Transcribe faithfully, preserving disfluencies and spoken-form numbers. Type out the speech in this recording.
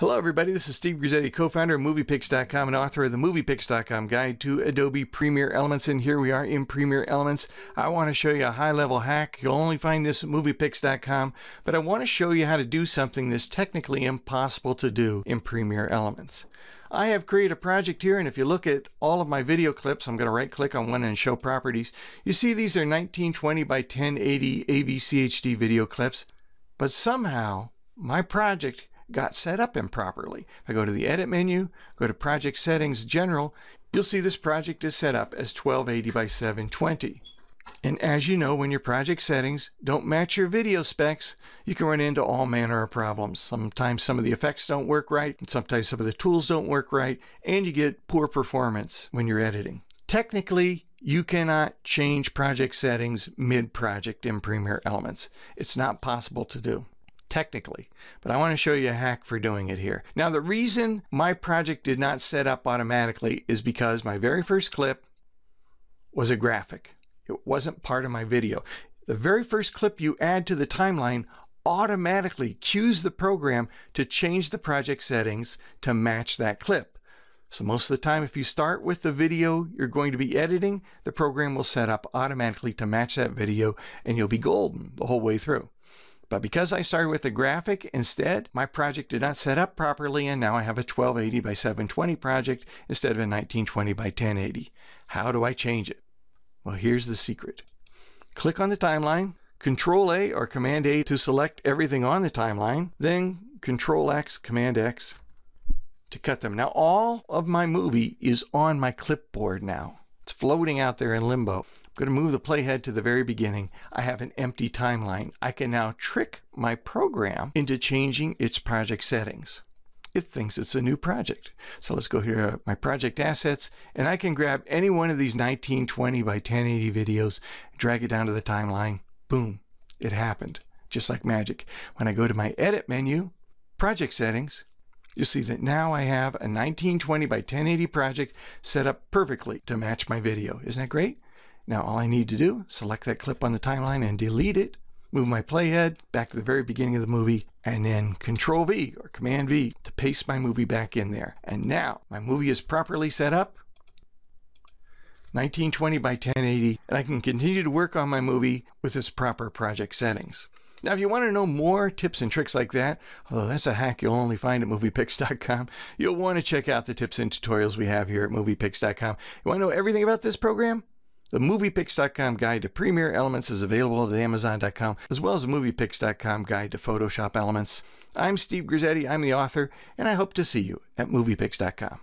Hello everybody, this is Steve Grisetti, co-founder of Muvipix dot com and author of the Muvipix dot com Guide to Adobe Premiere Elements, and here we are in Premiere Elements. I want to show you a high-level hack. You'll only find this at Muvipix dot com, but I want to show you how to do something that's technically impossible to do in Premiere Elements. I have created a project here, and if you look at all of my video clips, I'm going to right click on one and show properties. You see these are nineteen twenty by ten eighty A V C H D video clips, but somehow my project got set up improperly. I go to the Edit menu, go to Project Settings, General. You'll see this project is set up as twelve eighty by seven twenty. And as you know, when your project settings don't match your video specs, you can run into all manner of problems. Sometimes some of the effects don't work right, and sometimes some of the tools don't work right, and you get poor performance when you're editing. Technically, you cannot change project settings mid-project in Premiere Elements. It's not possible to do. Technically, but I want to show you a hack for doing it here. Now, the reason my project did not set up automatically is because my very first clip was a graphic. It wasn't part of my video. The very first clip you add to the timeline automatically cues the program to change the project settings to match that clip. So most of the time, if you start with the video you're going to be editing, the program will set up automatically to match that video, and you'll be golden the whole way through. But because I started with a graphic instead, my project did not set up properly, and now I have a twelve eighty by seven twenty project instead of a nineteen twenty by ten eighty. How do I change it? Well, here's the secret. Click on the timeline, Control A or Command A to select everything on the timeline, then Control X, Command X to cut them. Now all of my movie is on my clipboard now. It's floating out there in limbo. I'm going to move the playhead to the very beginning. I have an empty timeline. I can now trick my program into changing its project settings. It thinks it's a new project. So let's go here to my project assets, and I can grab any one of these nineteen twenty by ten eighty videos, drag it down to the timeline. Boom, it happened, just like magic. When I go to my Edit menu, Project Settings, you'll see that now I have a nineteen twenty by ten eighty project set up perfectly to match my video. Isn't that great? Now all I need to do, select that clip on the timeline and delete it, move my playhead back to the very beginning of the movie, and then Control V or Command V to paste my movie back in there. And now my movie is properly set up, nineteen twenty by ten eighty, and I can continue to work on my movie with its proper project settings. Now, if you want to know more tips and tricks like that, although that's a hack you'll only find at Muvipix dot com, you'll want to check out the tips and tutorials we have here at Muvipix dot com. You want to know everything about this program? The Muvipix dot com Guide to Premiere Elements is available at Amazon dot com, as well as the Muvipix dot com Guide to Photoshop Elements. I'm Steve Grisetti, I'm the author, and I hope to see you at Muvipix dot com.